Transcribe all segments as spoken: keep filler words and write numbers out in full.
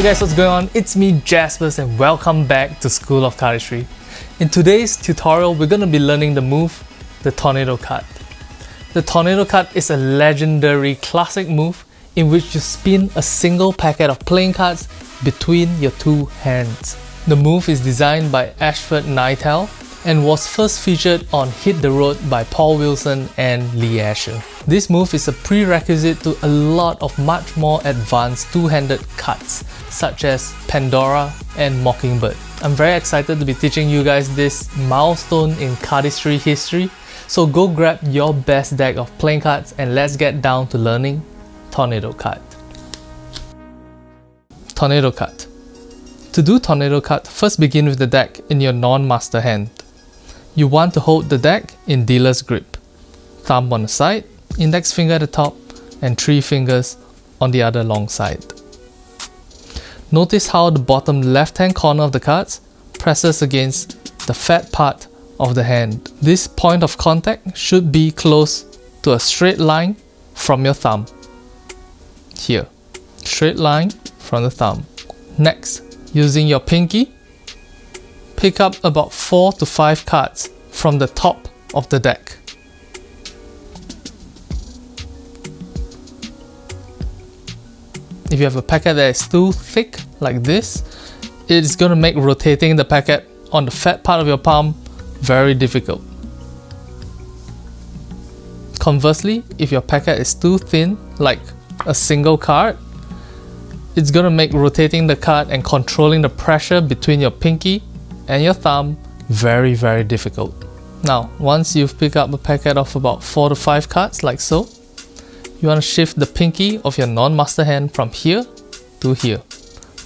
Hey guys, what's going on? It's me, Jasper's, and welcome back to School of Cardistry. In today's tutorial, we're going to be learning the move, the Tornado Cut. The Tornado Cut is a legendary classic move in which you spin a single packet of playing cards between your two hands. The move is designed by Ashford Nitel and was first featured on Hit the Road by Paul Wilson and Lee Asher. This move is a prerequisite to a lot of much more advanced two-handed cuts such as Pandora and Mockingbird. I'm very excited to be teaching you guys this milestone in cardistry history, so go grab your best deck of playing cards and let's get down to learning Tornado Cut. Tornado Cut. To do Tornado Cut, first begin with the deck in your non-master hand. You want to hold the deck in dealer's grip. Thumb on the side, index finger at the top, and three fingers on the other long side. Notice how the bottom left hand corner of the cards presses against the fat part of the hand. This point of contact should be close to a straight line from your thumb. Here, straight line from the thumb. Next, using your pinky, pick up about four to five cards from the top of the deck. If you have a packet that is too thick like this, it's going to make rotating the packet on the fat part of your palm very difficult. Conversely, if your packet is too thin, like a single card, it's going to make rotating the card and controlling the pressure between your pinky and your thumb very very difficult. Now, once you've picked up a packet of about four to five cards like so, you want to shift the pinky of your non-master hand from here to here.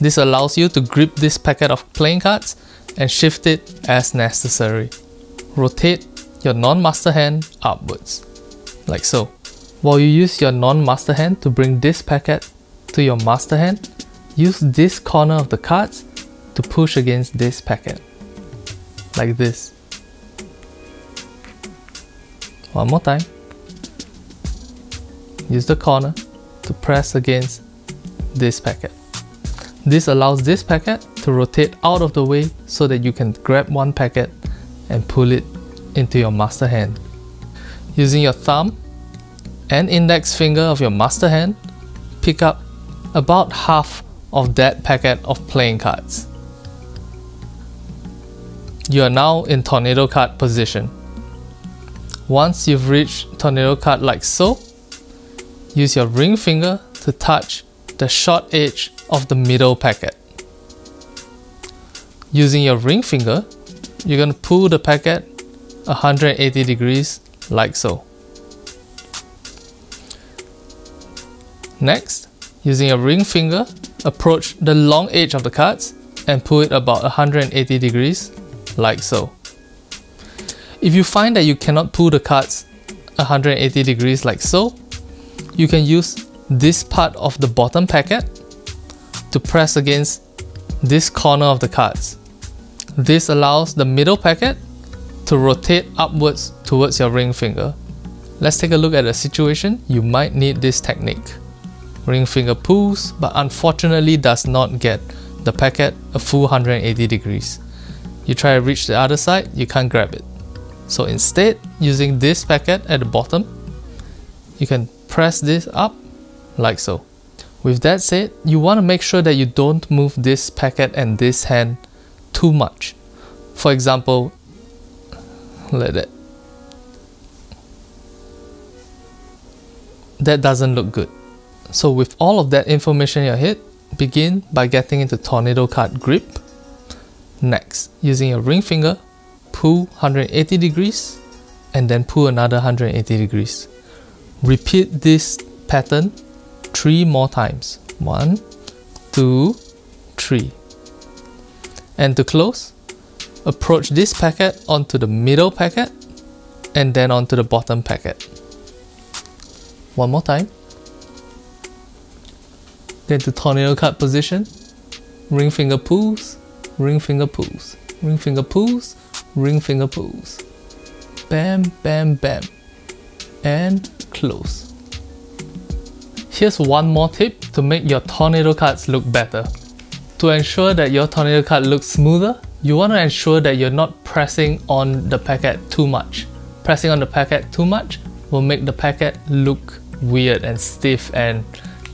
This allows you to grip this packet of playing cards and shift it as necessary. Rotate your non-master hand upwards, like so. While you use your non-master hand to bring this packet to your master hand, use this corner of the cards to push against this packet. Like this. One more time. Use the corner to press against this packet. This allows this packet to rotate out of the way so that you can grab one packet and pull it into your master hand. Using your thumb and index finger of your master hand, pick up about half of that packet of playing cards. You are now in Tornado Cut position. Once you've reached Tornado Cut like so, use your ring finger to touch the short edge of the middle packet. Using your ring finger, you're going to pull the packet one hundred eighty degrees like so. Next, using your ring finger, approach the long edge of the cards and pull it about one hundred eighty degrees, like so. If you find that you cannot pull the cards one hundred eighty degrees like so, you can use this part of the bottom packet to press against this corner of the cards. This allows the middle packet to rotate upwards towards your ring finger. Let's take a look at a situation you might need this technique. Ring finger pulls, but unfortunately does not get the packet a full one hundred eighty degrees. You try to reach the other side, you can't grab it. So instead, using this packet at the bottom, you can press this up like so. With that said, you want to make sure that you don't move this packet and this hand too much. For example, like that. That doesn't look good. So with all of that information in your head, begin by getting into Tornado Cut grip. Next, using your ring finger, pull one hundred eighty degrees and then pull another one hundred eighty degrees. Repeat this pattern three more times. One, two, three. And to close, approach this packet onto the middle packet and then onto the bottom packet. One more time. Then to Tornado Cut position, ring finger pulls, ring finger pulls, ring finger pulls, ring finger pulls. Bam, bam, bam. And close. Here's one more tip to make your Tornado Cuts look better. to ensure that your tornado cut looks smoother, you want to ensure that you're not pressing on the packet too much. Pressing on the packet too much will make the packet look weird and stiff and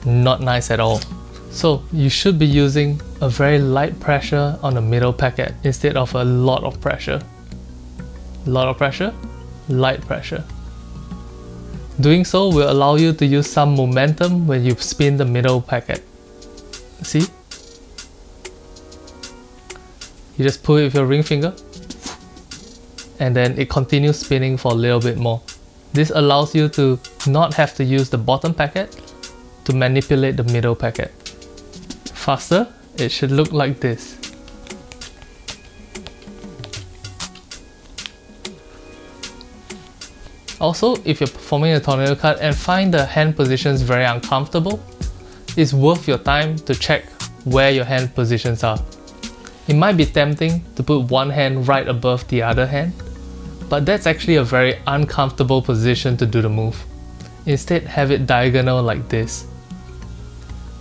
not nice at all. So you should be using a very light pressure on the middle packet instead of a lot of pressure. Lot of pressure, light pressure. Doing so will allow you to use some momentum when you spin the middle packet. See? You just pull it with your ring finger and then it continues spinning for a little bit more. This allows you to not have to use the bottom packet to manipulate the middle packet. Faster, it should look like this. Also, if you're performing a tornado cut and find the hand positions very uncomfortable, it's worth your time to check where your hand positions are. It might be tempting to put one hand right above the other hand, but that's actually a very uncomfortable position to do the move. Instead, have it diagonal like this.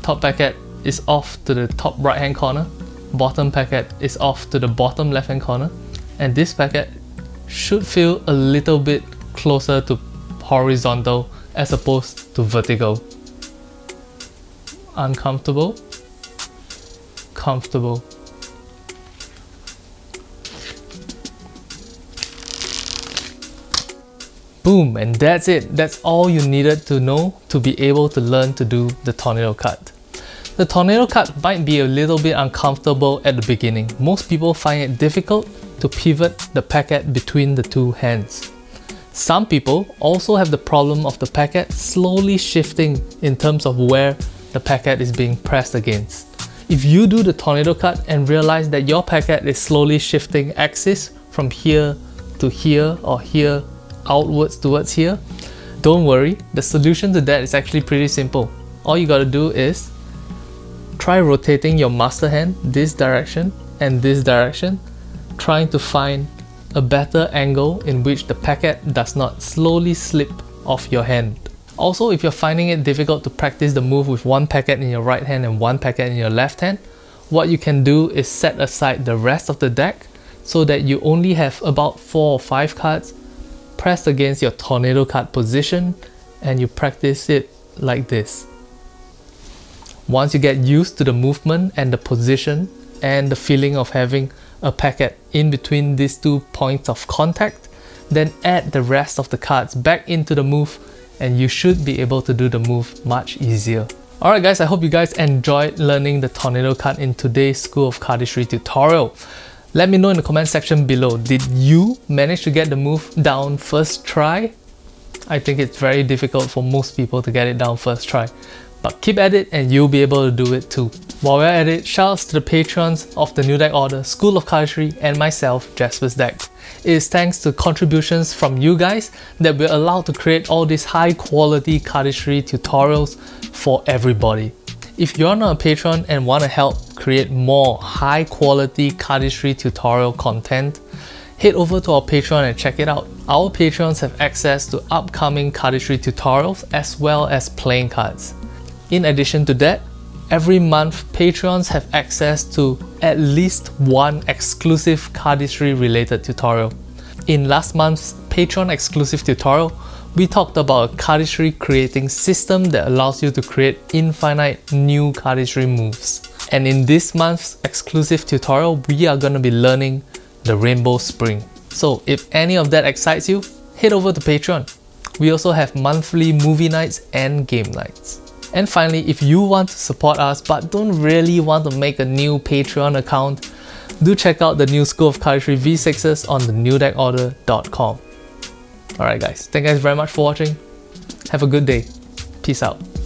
Top packet is off to the top right hand corner, bottom packet is off to the bottom left hand corner, and this packet should feel a little bit closer to horizontal as opposed to vertical. Uncomfortable, comfortable. Boom, and that's it. That's all you needed to know to be able to learn to do the tornado cut. The tornado cut might be a little bit uncomfortable at the beginning. Most people find it difficult to pivot the packet between the two hands. Some people also have the problem of the packet slowly shifting in terms of where the packet is being pressed against. If you do the tornado cut and realize that your packet is slowly shifting axis from here to here or here outwards towards here, don't worry, the solution to that is actually pretty simple. All you gotta do is try rotating your master hand this direction and this direction, trying to find a better angle in which the packet does not slowly slip off your hand. Also, if you're finding it difficult to practice the move with one packet in your right hand and one packet in your left hand, what you can do is set aside the rest of the deck so that you only have about four or five cards pressed against your tornado card position, and you practice it like this. Once you get used to the movement and the position and the feeling of having a packet in between these two points of contact, then add the rest of the cards back into the move and you should be able to do the move much easier. Alright guys, I hope you guys enjoyed learning the tornado cut in today's School of Cardistry tutorial. Let me know in the comment section below, did you manage to get the move down first try? I think it's very difficult for most people to get it down first try. But keep at it and you'll be able to do it too. While we're at it, shoutouts to the patrons of The New Deck Order, School of Cardistry and myself, Jasper's Deck. It is thanks to contributions from you guys that we're allowed to create all these high quality cardistry tutorials for everybody. If you're not a patron and want to help create more high quality cardistry tutorial content, head over to our Patreon and check it out. Our patrons have access to upcoming cardistry tutorials as well as playing cards. In addition to that, every month patrons have access to at least one exclusive cardistry related tutorial. In last month's Patreon exclusive tutorial, we talked about a cardistry creating system that allows you to create infinite new cardistry moves. And in this month's exclusive tutorial, we are going to be learning the Rainbow Spring. So if any of that excites you, head over to Patreon. We also have monthly movie nights and game nights. And finally, if you want to support us but don't really want to make a new Patreon account, do check out the new School of Cardistry V sixes on the new deck order dot com. Alright guys, thank you guys very much for watching. Have a good day. Peace out.